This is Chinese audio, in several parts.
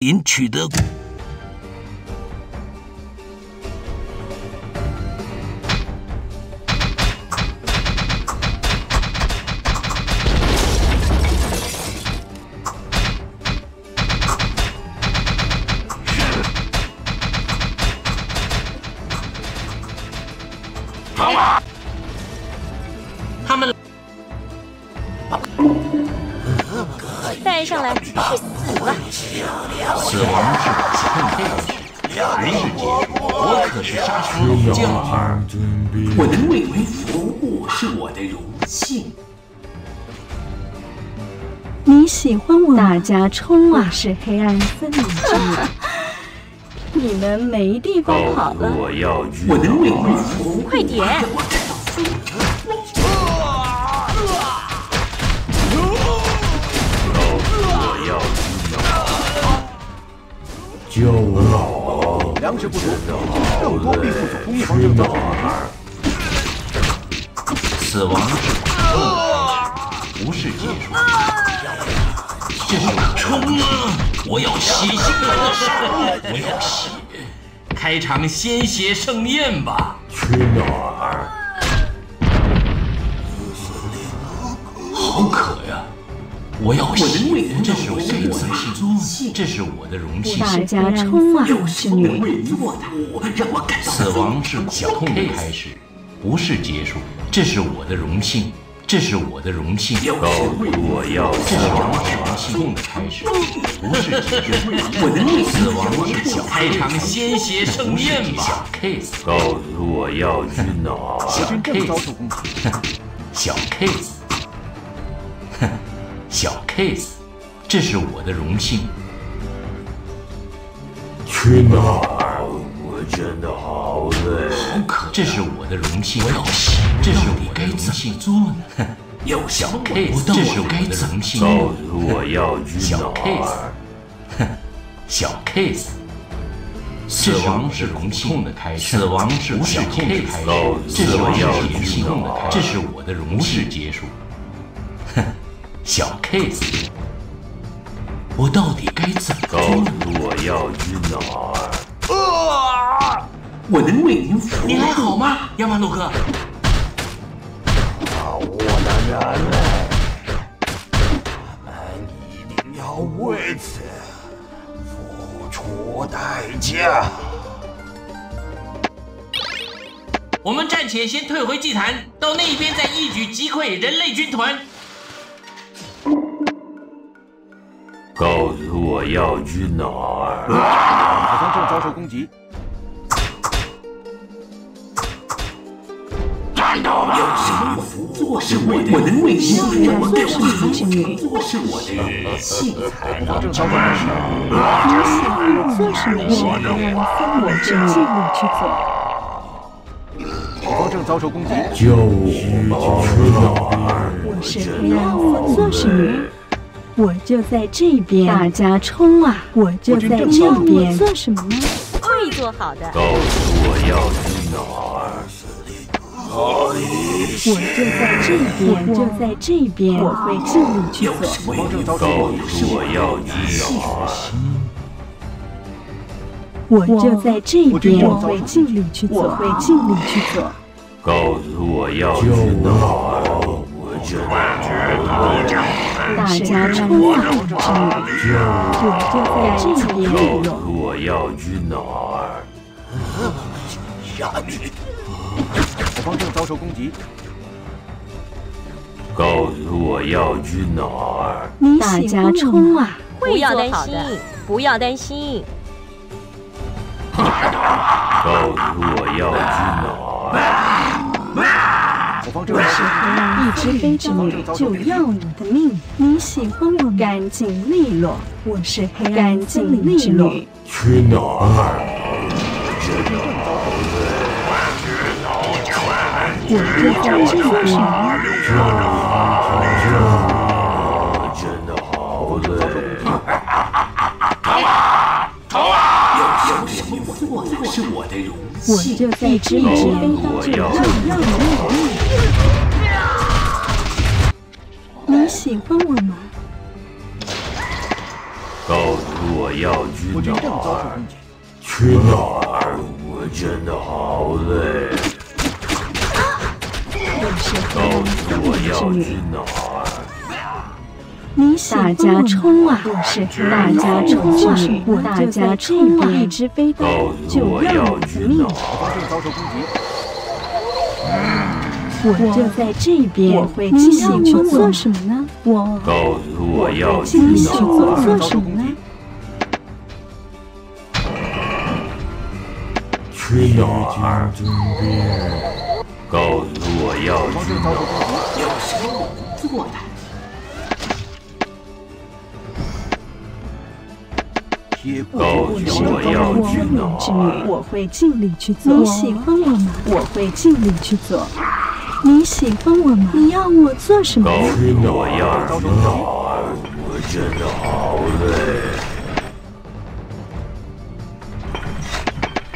林取得。 上来，去死吧！死亡是我的配偶，我可是杀出龙将儿。我能为您服务是我的荣幸。你喜欢我？大家冲啊！我是黑暗森林之女，你们没地方跑了。我能为您服务，快点！ 就老粮食不足，肉多必富，工业方式早。死亡不是结束，这是冲啊！我要洗净你的手，我要洗。开场鲜血盛宴吧！去哪儿？好渴呀！ 我要洗，这是我的荣幸，这是我的荣幸。大家冲啊！是你做的，让我感到死亡是苦痛的开始，不是结束。这是我的荣幸，这是我的荣幸。我要死亡是苦痛的开始，不是结束。我的死亡是开场鲜血盛宴吧？告诉我要去哪儿？小 case， 小 case。 小 case， 这是我的荣幸。去哪儿？我真的好累。好渴。这是我的荣幸。我要洗。这是我该怎么做呢？有小 case， 这是我的荣幸。告诉我要去哪儿？小 case， 死亡是苦痛的开始，死亡是苦痛的开始。这是我要去哪儿？这是我的荣幸结束。 小 case， 我到底该怎么做？告诉我要去哪儿？我能为您服务。你还好吗，亚马鲁克？我的人类，你们一定要为此付出代价。我们暂且先退回祭坛，到那边再一举击溃人类军团。 告诉我要去哪儿？好像正遭受攻击。战斗吧！有什么服务是我的，我能为你服务，给我服务是我的器材。好像正遭受攻击。你想要做什么？我去记录去做。好像正遭受攻击。救我去哪儿？我是黑暗森林。做什么？ 我就在这边，大家冲啊！我就在这边，我做什么呢？会做好的。告诉我要去哪儿？我就在这边，我会尽力去做。我要去哪儿？我就在这边，我会尽力去做，我会尽力去做。告诉我要去哪儿？我就在这边。 大家冲啊！我就在这边。我要去哪儿？我方正遭受攻击。告诉我要去哪儿？大家冲啊！不要担心，不要担心。告诉我要去哪儿？ 我是黑暗，一只黑之女就要你的命。你喜欢我，干净利落。我是黑暗，干净利落。去哪儿？我就在这边。真的好累。走啊！有什么我做是我的荣幸。我就在一只黑之女就要你的命。 你喜欢我吗？道出我药君的饵，吃到饵我真的好累。道出我药君的饵，你大家冲啊！大家冲啊！大家冲啊！一只飞刀就要我的命。我就在这边，我会继续去做什么呢？我告诉我要继续做什么呢？缺药二尊便，告诉我要去哪儿？有什么我做的？告诉我要去哪儿？我会尽力去做。你喜欢我吗？我会尽力去做。 你喜欢我吗？你要我做什么？告诉我要去哪儿？我真的好累。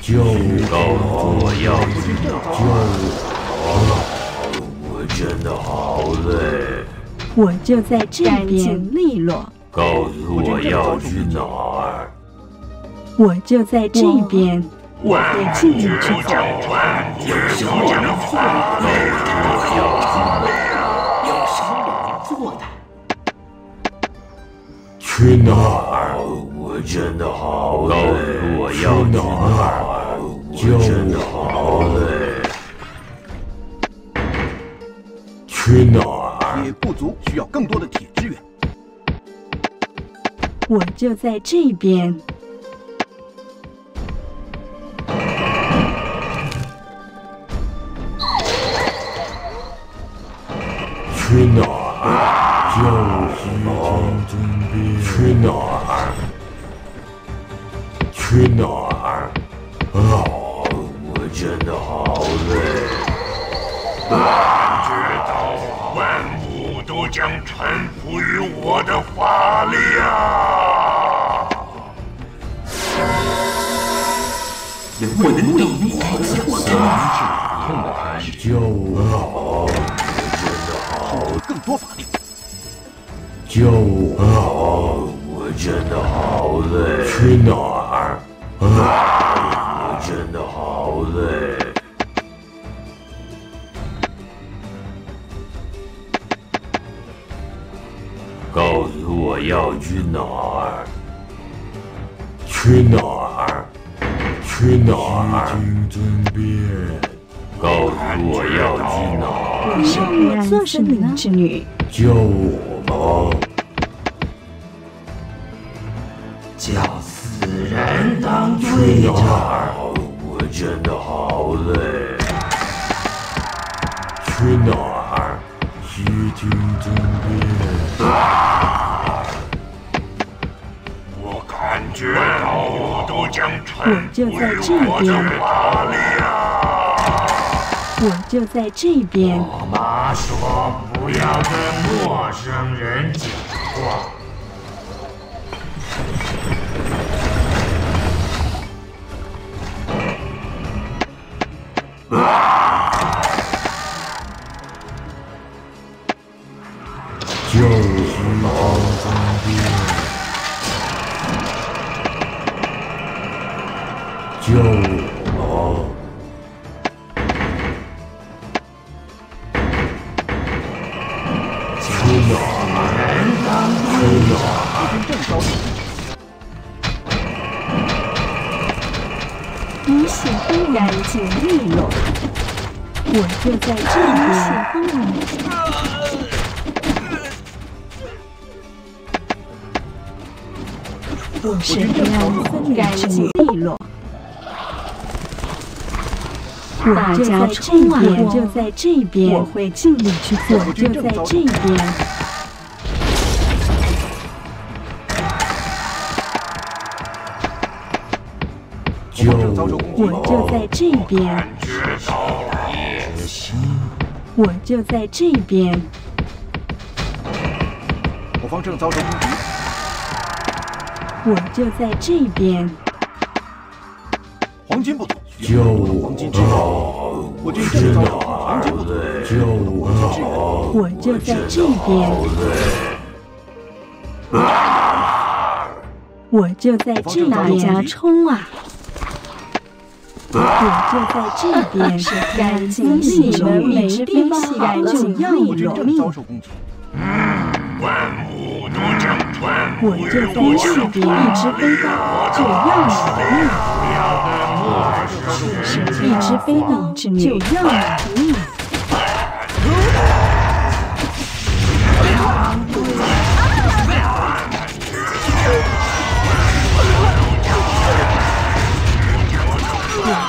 就告诉我要去哪儿？我真的好累。我就在这边利落。告诉我要去哪儿？我就在这边。 我会尽力去做。有什么我能做的？有什么我能做的？去哪儿？我真的好累。我要去哪儿？我真的好累。去哪儿？也不足，需要更多的铁支援。我就在这边。 去哪儿？就是真兵。去哪儿？去哪儿？啊！我真的好累。我知道万物都将臣服于我的法力啊！我能为你所做的事，就好。 更多法力，就我真的好累。去哪儿？我真的好累。告诉我要去哪儿？去哪儿？去哪儿？告诉我要去哪儿？ 你要我做什么呢？之女，救我！叫死人当追脚！我真的好累。去哪儿？西京真变。我感觉我都将沉醉我的华丽啊！ 我就在这边。我妈说不要跟陌生人讲话。就是老装逼，就老。 你喜欢干净利落，我就在这里喜欢你。我是黑暗森林之女，大家冲啊！我就在这边，我会尽力去做。我就在这边。 我就在这边，我就在这边。我方正遭受攻击，我就在这边。黄金不足，就黄金之手，我这正遭受黄金不足，就我就在这边。我就在这边家冲啊！我就在这边是干净利落，每只兵器干净要命。万物都长存，我就在这边一只飞刀就要你命，一只飞刀就要你命。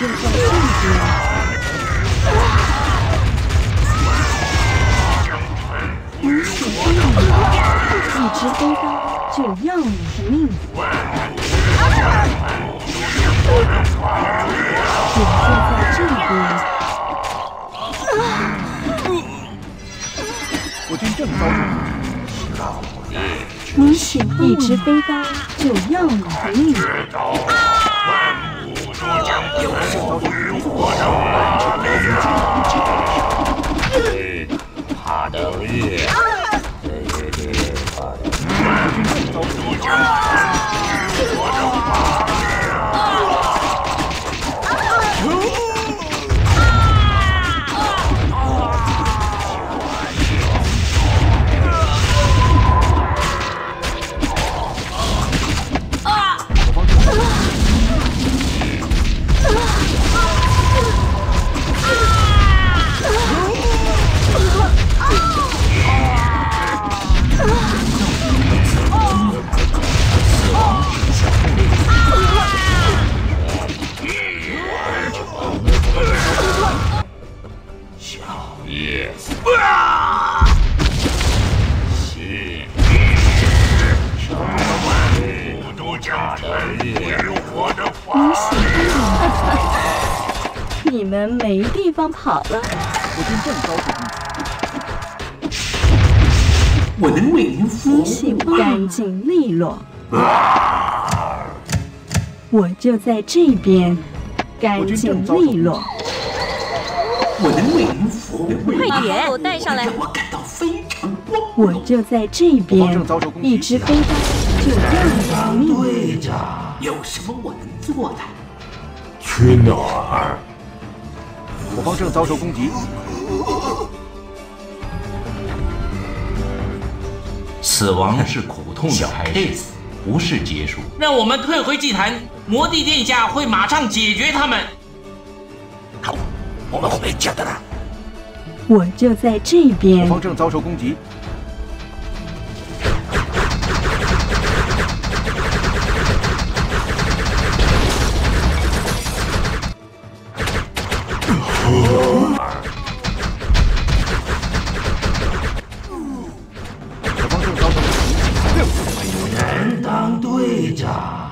一只飞刀就要你的命！我就在这边。我军正遭遇，你喜欢一只飞刀就要你的命！怕的厉害。 你们没地方跑了。我军正遭遇，我能为您服务。干净利落，我就在这边。干净利落，我能为您服务。快点，把我带上来。我感到非常光荣。我就在这边。一只飞刀就要你的命。队长，有什么我能做的？去哪儿？ 我方正遭受攻击，死亡是苦痛的开始，不是结束。让我们退回祭坛，魔帝殿下会马上解决他们。好，我们回家的啦。我就在这边。我方正遭受攻击，难当队长。